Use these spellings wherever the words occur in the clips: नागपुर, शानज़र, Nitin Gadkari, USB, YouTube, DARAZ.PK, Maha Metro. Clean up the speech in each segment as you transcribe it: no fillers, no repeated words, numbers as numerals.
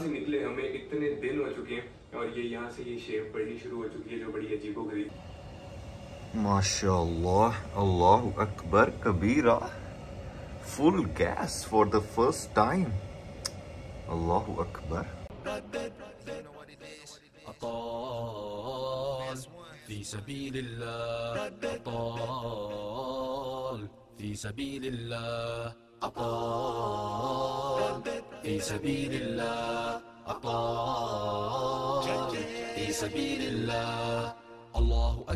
से निकले हमें इतने दिन हो चुके हैं और ये यहाँ से ये शेप बढ़नी शुरू हो चुकी है जो बड़ी अजीबोगरीब। माशाल्लाह, अल्लाहु अकबर कबीरा, full gas for the first time, अल्लाहु अकबर। अल्लाहु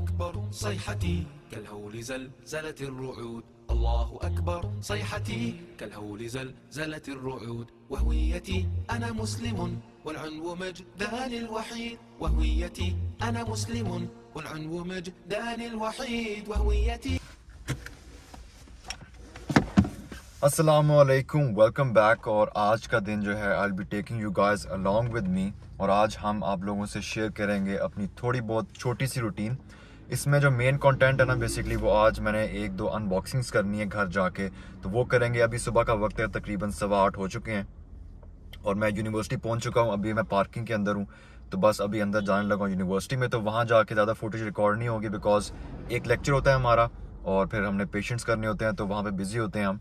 अकबर صيحتي كالهول زلزلة الرعود, अल्लाह अकबर صيحتي كالهول زلزلة الرعود, وهويتي أنا مسلم والعنو مجدان الوحيد, وهويتي أنا مسلم والعنو مجدان الوحيد, وهويتي। अस्सलामुअलैकुम, वेलकम बैक। और आज का दिन जो है I will be taking you guys along with me, और आज हम आप लोगों से शेयर करेंगे अपनी थोड़ी बहुत छोटी सी रूटीन। इसमें जो मेन कंटेंट है ना बेसिकली वो आज मैंने 1-2 अनबॉक्सिंग्स करनी है घर जाके, तो वो करेंगे। अभी सुबह का वक्त है, तकरीबन 8:15 हो चुके हैं और मैं यूनिवर्सिटी पहुंच चुका हूं। अभी मैं पार्किंग के अंदर हूं, तो बस अभी अंदर जाने लगा हूं यूनिवर्सिटी में। तो वहां जाके ज़्यादा फुटेज रिकॉर्ड नहीं होगी बिकॉज एक लेक्चर होता है हमारा और फिर हमने पेशेंट्स करने होते हैं, तो वहाँ पर बिजी होते हैं हम।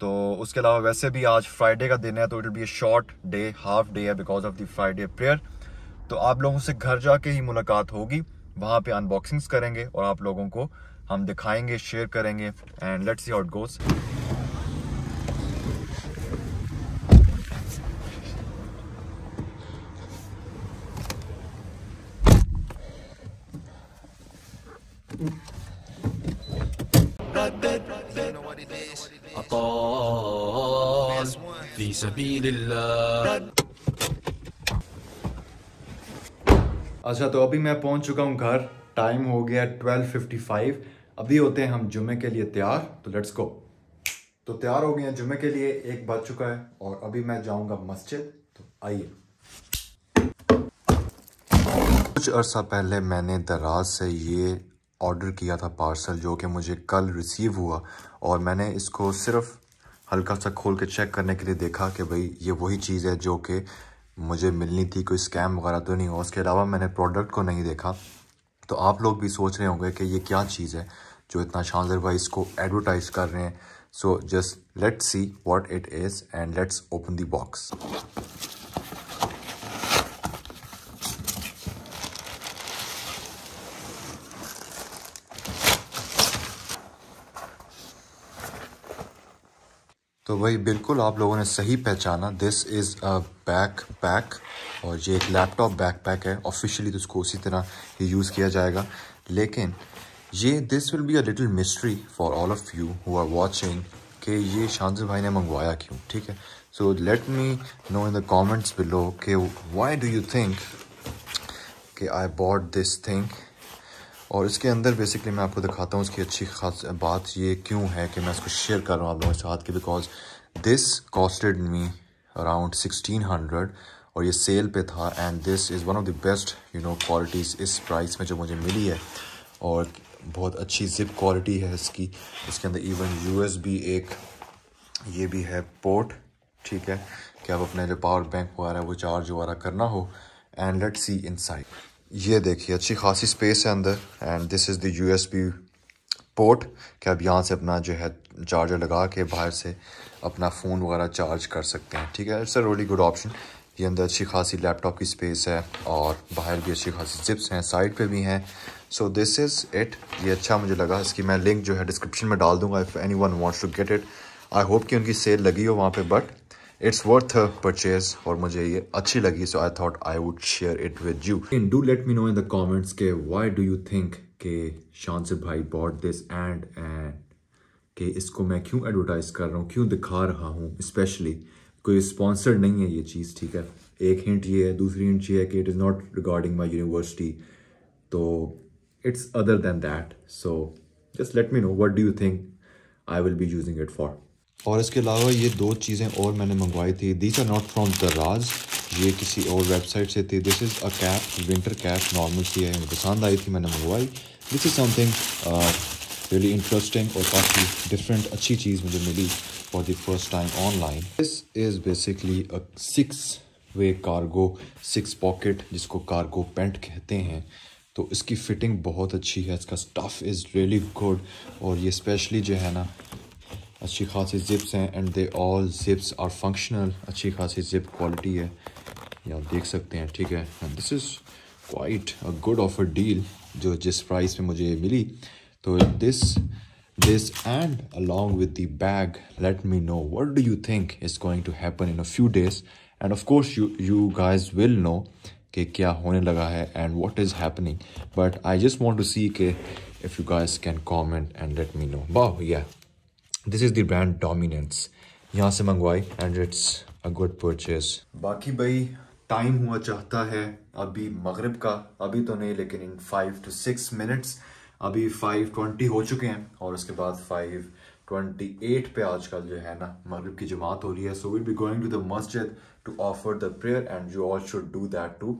तो उसके अलावा वैसे भी आज फ्राइडे का दिन है, तो it will be a short day, half day है because of the Friday prayer. तो आप लोगों से घर जाके ही मुलाकात होगी, वहाँ पे अनबॉक्सिंग्स करेंगे और आप लोगों को हम दिखाएंगे, शेयर करेंगे, and let's see how it goes. في سبيل الله। अच्छा, तो अभी मैं पहुंच चुका हूं घर, टाइम हो गया 12:55। अभी होते हैं हम जुमे के लिए तैयार, तो लेट्स गो। तो तैयार हो गए हैं जुमे के लिए, 1 बज चुका है और अभी मैं जाऊंगा मस्जिद। तो आइए, कुछ अर्सा पहले मैंने दराज से ये ऑर्डर किया था पार्सल, जो कि मुझे कल रिसीव हुआ, और मैंने इसको सिर्फ हल्का सा खोल के चेक करने के लिए देखा कि भाई ये वही चीज़ है जो कि मुझे मिलनी थी, कोई स्कैम वगैरह तो नहीं हो। उसके अलावा मैंने प्रोडक्ट को नहीं देखा। तो आप लोग भी सोच रहे होंगे कि ये क्या चीज़ है जो इतना शानदार भाई इसको एडवर्टाइज़ कर रहे हैं। So just let's see what it is and let's open the box. तो भाई बिल्कुल आप लोगों ने सही पहचाना, this is a backpack, और ये एक लैपटॉप बैक पैक है। ऑफिशियली तो उसको उसी तरह ही यूज़ किया जाएगा, लेकिन ये this will be a little mystery for all of you who are watching कि ये शानज़र भाई ने मंगवाया क्यों, ठीक है। So let me know in the comments below कि व्हाई डू यू थिंक कि आई बॉट दिस थिंग। और इसके अंदर बेसिकली मैं आपको दिखाता हूँ इसकी अच्छी खास बात ये क्यों है कि मैं इसको शेयर कर रहा हूँ आप लोगों के साथ, कि because this costed me around 1600 और ये सेल पे था, and this is one of the best you know qualities इस प्राइस में जो मुझे मिली है। और बहुत अच्छी ज़िप क्वालिटी है इसकी, इसके अंदर इवन USB एक ये भी है पोर्ट, ठीक है, कि आप अपने जो पावर बैंक वगैरह वो चार्ज वगैरह करना हो। एंड लेट्स सी इनसाइड, ये देखिए अच्छी खासी स्पेस है अंदर, and this is the USB port, कि आप यहाँ से अपना जो है चार्जर लगा के बाहर से अपना फ़ोन वगैरह चार्ज कर सकते हैं, ठीक है। It's a really good option. ये अंदर अच्छी खासी लैपटॉप की स्पेस है और बाहर भी अच्छी खासी जिप्स हैं, साइड पे भी हैं। सो दिस इज़ इट, ये अच्छा मुझे लगा। इसकी मैं लिंक जो है डिस्क्रिप्शन में डाल दूँगा if anyone wants to get it. I hope कि उनकी सेल लगी हो वहाँ पर, बट इट्स वर्थ परचेज और मुझे ये अच्छी लगी। So I thought I would share it with you. And do let me know in the comments के व्हाई डू यू थिंक के शानज़र भाई बॉट दिस, एंड के इसको मैं क्यों एडवर्टाइज कर रहा हूँ, क्यों दिखा रहा हूँ। स्पेशली कोई स्पॉन्सर्ड नहीं है ये चीज़, ठीक है। एक हिंट ये है, दूसरी हिंट ये है कि it is not regarding my university, तो it's other than that. So just let me know what do you think I will be using it for. और इसके अलावा ये 2 चीज़ें और मैंने मंगवाई थी, दीज आर नॉट फ्रॉम दराज, ये किसी और वेबसाइट से थी। This is a cap, winter cap normal सी है, मुझे पसंद आई थी, मैंने मंगवाई। This is something really interesting और काफ़ी डिफरेंट अच्छी चीज़ मुझे मिली for the first time online. This is basically a 6 way cargo 6 pocket जिसको कार्गो पैंट कहते हैं, तो इसकी फ़िटिंग बहुत अच्छी है, इसका स्टफ़ इज़ रियली गुड। और ये स्पेशली जो है ना अच्छी खासी ज़िप्स हैं and they all zips are functional. अच्छी खासी ज़िप क्वालिटी है, ये आप देख सकते हैं, ठीक है। And this is quite a good offer deal जो जिस प्राइस में मुझे ये मिली। तो this and along with the bag let me know what do you think is going to happen in a few days and of course you guys will know कि क्या होने लगा है and what is happening, but I just want to see के if you guys can comment and let me know. वाह भैया, this is the brand dominance, यहाँ से मंगवाई and it's a good purchase. बाकी भाई टाइम हुआ चाहता है अभी मगरिब का, अभी तो नहीं लेकिन इन 5 to 6 मिनट्स, अभी 5:20 हो चुके हैं और उसके बाद 5:28 पे आजकल जो है ना मगरिब की जमात हो रही है। So we will be going to the मस्जिद to offer the prayer and you all should do that too.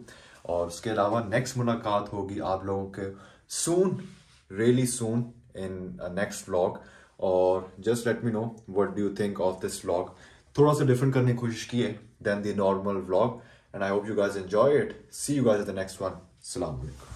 और उसके अलावा नेक्स्ट मुलाकात होगी आप लोगों के soon, really soon in next vlog. और just let me know what do you think of this vlog. थोड़ा सा डिफरेंट करने की कोशिश की है then the normal vlog and I hope you guys enjoy it. C you guys at the next one. अस्सलाम वालेकुम।